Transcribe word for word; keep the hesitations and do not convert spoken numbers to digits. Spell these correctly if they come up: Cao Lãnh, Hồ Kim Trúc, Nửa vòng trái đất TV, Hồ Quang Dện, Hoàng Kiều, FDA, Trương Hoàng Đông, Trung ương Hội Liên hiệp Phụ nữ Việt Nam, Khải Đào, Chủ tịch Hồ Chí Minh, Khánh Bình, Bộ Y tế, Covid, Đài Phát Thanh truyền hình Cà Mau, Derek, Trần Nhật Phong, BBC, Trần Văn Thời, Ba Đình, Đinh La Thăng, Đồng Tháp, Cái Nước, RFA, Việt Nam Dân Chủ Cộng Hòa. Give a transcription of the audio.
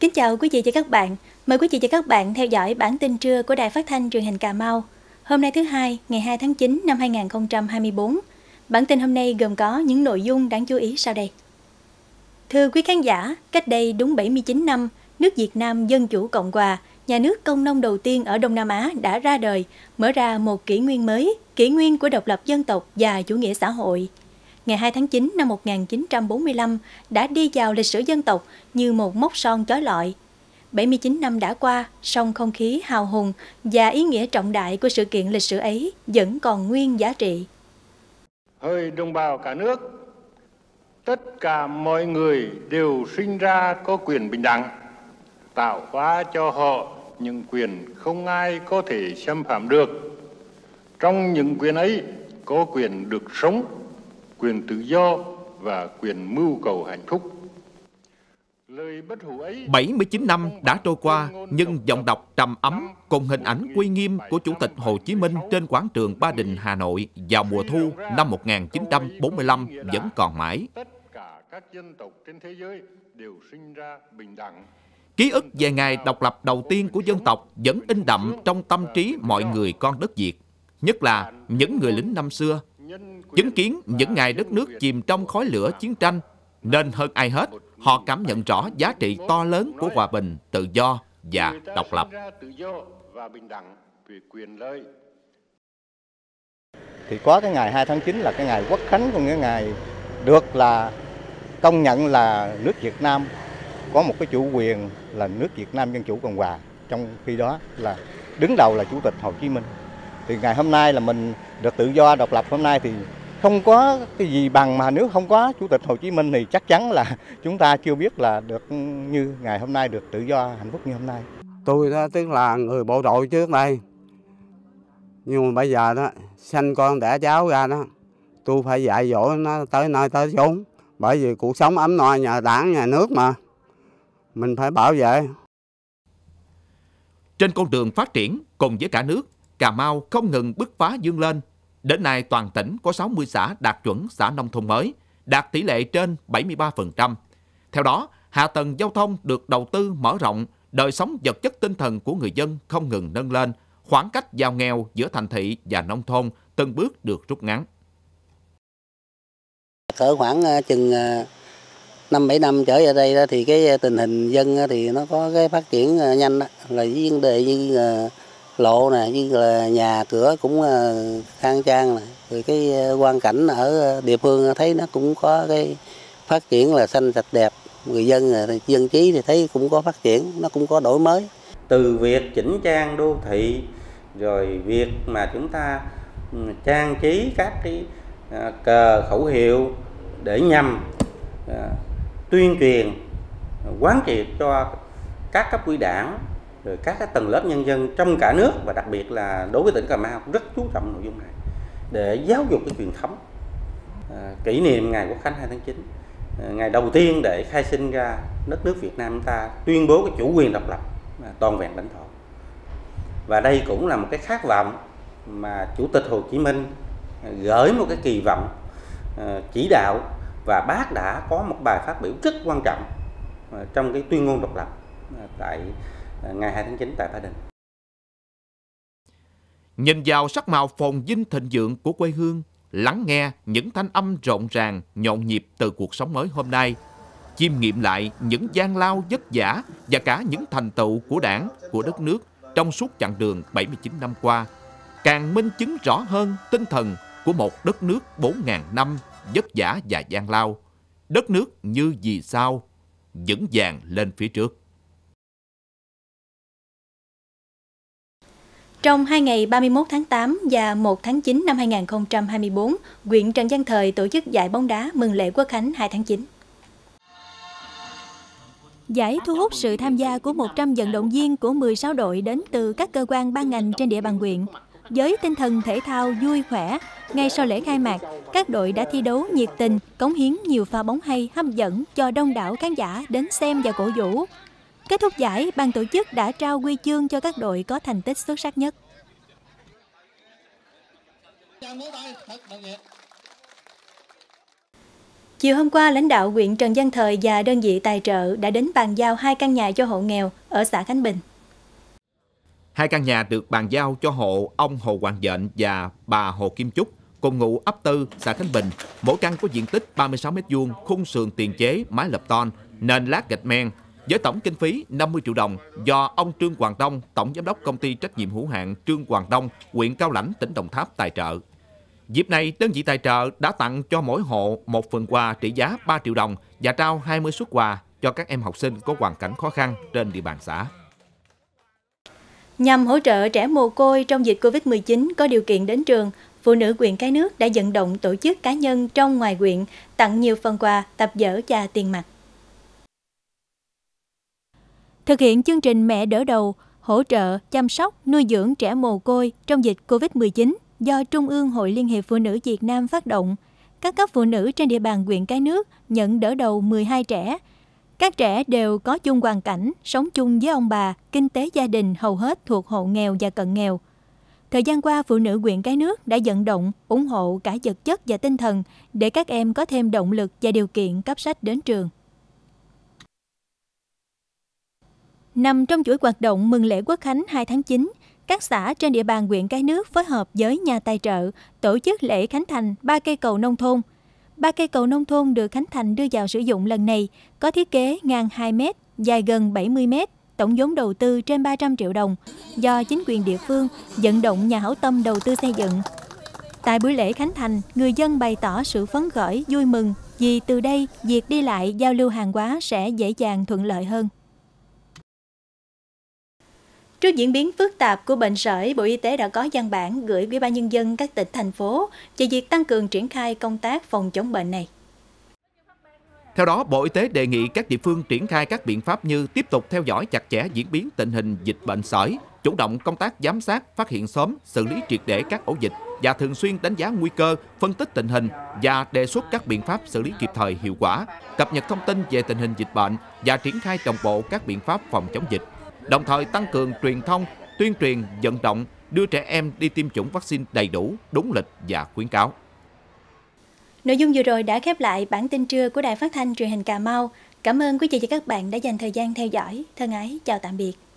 Kính chào quý vị và các bạn. Mời quý vị và các bạn theo dõi bản tin trưa của Đài Phát Thanh truyền hình Cà Mau. Hôm nay thứ Hai, ngày hai tháng chín năm hai nghìn không trăm hai mươi tư. Bản tin hôm nay gồm có những nội dung đáng chú ý sau đây. Thưa quý khán giả, cách đây đúng bảy mươi chín năm, nước Việt Nam Dân Chủ Cộng Hòa, nhà nước công nông đầu tiên ở Đông Nam Á đã ra đời, mở ra một kỷ nguyên mới, kỷ nguyên của độc lập dân tộc và chủ nghĩa xã hội. Ngày hai tháng chín năm một nghìn chín trăm bốn mươi lăm đã đi vào lịch sử dân tộc như một mốc son chói lọi. bảy mươi chín năm đã qua, song không khí hào hùng và ý nghĩa trọng đại của sự kiện lịch sử ấy vẫn còn nguyên giá trị. Hỡi đồng bào cả nước, tất cả mọi người đều sinh ra có quyền bình đẳng, tạo hóa cho họ những quyền không ai có thể xâm phạm được. Trong những quyền ấy có quyền được sống, quyền tự do và quyền mưu cầu hạnh phúc. bảy mươi chín năm đã trôi qua, nhưng giọng đọc trầm ấm cùng hình ảnh uy nghiêm của Chủ tịch Hồ Chí Minh trên quảng trường Ba Đình, Hà Nội vào mùa thu năm một nghìn chín trăm bốn mươi lăm vẫn còn mãi. Ký ức về ngày độc lập đầu tiên của dân tộc vẫn in đậm trong tâm trí mọi người con đất Việt, nhất là những người lính năm xưa. Chứng kiến những ngày đất nước chìm trong khói lửa chiến tranh, nên hơn ai hết, họ cảm nhận rõ giá trị to lớn của hòa bình, tự do và độc lập. Thì có cái ngày hai tháng chín là cái ngày quốc khánh, cũng như ngày được là công nhận là nước Việt Nam có một cái chủ quyền là nước Việt Nam Dân Chủ Cộng Hòa. Trong khi đó là đứng đầu là Chủ tịch Hồ Chí Minh. Thì ngày hôm nay là mình được tự do độc lập hôm nay thì không có cái gì bằng, mà nếu không có Chủ tịch Hồ Chí Minh thì chắc chắn là chúng ta chưa biết là được như ngày hôm nay, được tự do hạnh phúc như hôm nay. Tôi đó tức là người bộ đội trước đây, nhưng mà bây giờ đó sanh con đẻ cháu ra đó, tôi phải dạy dỗ nó tới nơi tới chốn, bởi vì cuộc sống ấm no nhờ Đảng nhà nước mà mình phải bảo vệ. Trên con đường phát triển cùng với cả nước, Cà Mau không ngừng bứt phá vươn lên. Đến nay toàn tỉnh có sáu mươi xã đạt chuẩn xã nông thôn mới, đạt tỷ lệ trên bảy mươi ba phần trăm. Theo đó, hạ tầng giao thông được đầu tư mở rộng, đời sống vật chất tinh thần của người dân không ngừng nâng lên, khoảng cách giàu nghèo giữa thành thị và nông thôn từng bước được rút ngắn. Cỡ khoảng chừng năm bảy năm trở ra đây thì cái tình hình dân thì nó có cái phát triển nhanh, là với vấn đề như lộ nè, như là nhà cửa cũng khang trang này. Rồi cái quan cảnh ở địa phương thấy nó cũng có cái phát triển là xanh sạch đẹp, người dân dân trí thì thấy cũng có phát triển, nó cũng có đổi mới. Từ việc chỉnh trang đô thị, rồi việc mà chúng ta trang trí các cái cờ khẩu hiệu để nhằm tuyên truyền quán triệt cho các cấp ủy đảng, rồi các cái tầng lớp nhân dân trong cả nước, và đặc biệt là đối với tỉnh Cà Mau rất chú trọng nội dung này để giáo dục cái truyền thống à, kỷ niệm ngày Quốc khánh hai tháng chín, à, ngày đầu tiên để khai sinh ra đất nước Việt Nam ta tuyên bố cái chủ quyền độc lập à, toàn vẹn lãnh thổ. Và đây cũng là một cái khát vọng mà Chủ tịch Hồ Chí Minh gửi một cái kỳ vọng à, chỉ đạo, và bác đã có một bài phát biểu rất quan trọng à, trong cái tuyên ngôn độc lập à, tại ngày hai tháng chín tại Ba Đình. Nhìn vào sắc màu phồn vinh thịnh vượng của quê hương, lắng nghe những thanh âm rộn ràng, nhộn nhịp từ cuộc sống mới hôm nay, chiêm nghiệm lại những gian lao vất vả và cả những thành tựu của Đảng, của đất nước trong suốt chặng đường bảy mươi chín năm qua, càng minh chứng rõ hơn tinh thần của một đất nước bốn ngàn năm vất vả và gian lao, đất nước như vì sao vững vàng lên phía trước. Trong hai ngày ba mươi mốt tháng tám và một tháng chín năm hai nghìn không trăm hai mươi tư, huyện Trần Văn Thời tổ chức giải bóng đá mừng lễ Quốc khánh hai tháng chín. Giải thu hút sự tham gia của một trăm vận động viên của mười sáu đội đến từ các cơ quan ban ngành trên địa bàn huyện. Với tinh thần thể thao vui khỏe, ngay sau lễ khai mạc, các đội đã thi đấu nhiệt tình, cống hiến nhiều pha bóng hay hấp dẫn cho đông đảo khán giả đến xem và cổ vũ. Kết thúc giải, ban tổ chức đã trao huy chương cho các đội có thành tích xuất sắc nhất. Chiều hôm qua, lãnh đạo huyện Trần Văn Thời và đơn vị tài trợ đã đến bàn giao hai căn nhà cho hộ nghèo ở xã Khánh Bình. Hai căn nhà được bàn giao cho hộ ông Hồ Quang Dện và bà Hồ Kim Trúc, cùng ngụ ấp Tư, xã Khánh Bình. Mỗi căn có diện tích ba mươi sáu mét vuông, khung sườn tiền chế, mái lợp tôn, nền lát gạch men, với tổng kinh phí năm mươi triệu đồng do ông Trương Hoàng Đông, tổng giám đốc công ty trách nhiệm hữu hạn Trương Hoàng Đông, huyện Cao Lãnh, tỉnh Đồng Tháp tài trợ. Dịp này, đơn vị tài trợ đã tặng cho mỗi hộ một phần quà trị giá ba triệu đồng và trao hai mươi suất quà cho các em học sinh có hoàn cảnh khó khăn trên địa bàn xã. Nhằm hỗ trợ trẻ mồ côi trong dịch Covid mười chín có điều kiện đến trường, phụ nữ huyện Cái Nước đã vận động tổ chức cá nhân trong ngoài huyện tặng nhiều phần quà, tập vở và tiền mặt. Thực hiện chương trình Mẹ Đỡ Đầu, hỗ trợ, chăm sóc, nuôi dưỡng trẻ mồ côi trong dịch Covid mười chín do Trung ương Hội Liên hiệp Phụ nữ Việt Nam phát động, các cấp phụ nữ trên địa bàn huyện Cái Nước nhận đỡ đầu mười hai trẻ. Các trẻ đều có chung hoàn cảnh, sống chung với ông bà, kinh tế gia đình hầu hết thuộc hộ nghèo và cận nghèo. Thời gian qua, phụ nữ huyện Cái Nước đã vận động, ủng hộ cả vật chất và tinh thần để các em có thêm động lực và điều kiện cấp sách đến trường. Nằm trong chuỗi hoạt động mừng lễ Quốc khánh hai tháng chín, các xã trên địa bàn huyện Cái Nước phối hợp với nhà tài trợ tổ chức lễ khánh thành ba cây cầu nông thôn. Ba cây cầu nông thôn được khánh thành đưa vào sử dụng lần này có thiết kế ngang hai mét, dài gần bảy mươi mét, tổng vốn đầu tư trên ba trăm triệu đồng do chính quyền địa phương vận động nhà hảo tâm đầu tư xây dựng. Tại buổi lễ khánh thành, người dân bày tỏ sự phấn khởi, vui mừng vì từ đây việc đi lại, giao lưu hàng hóa sẽ dễ dàng, thuận lợi hơn. Trước diễn biến phức tạp của bệnh sởi, Bộ Y tế đã có văn bản gửi Ủy ban Nhân dân các tỉnh, thành phố về việc tăng cường triển khai công tác phòng chống bệnh này. Theo đó, Bộ Y tế đề nghị các địa phương triển khai các biện pháp như tiếp tục theo dõi chặt chẽ diễn biến tình hình dịch bệnh sởi, chủ động công tác giám sát, phát hiện sớm, xử lý triệt để các ổ dịch và thường xuyên đánh giá nguy cơ, phân tích tình hình và đề xuất các biện pháp xử lý kịp thời, hiệu quả, cập nhật thông tin về tình hình dịch bệnh và triển khai đồng bộ các biện pháp phòng chống dịch. Đồng thời tăng cường truyền thông, tuyên truyền, vận động, đưa trẻ em đi tiêm chủng vaccine đầy đủ, đúng lịch và khuyến cáo. Nội dung vừa rồi đã khép lại bản tin trưa của Đài Phát Thanh truyền hình Cà Mau. Cảm ơn quý vị và các bạn đã dành thời gian theo dõi. Thân ái, chào tạm biệt.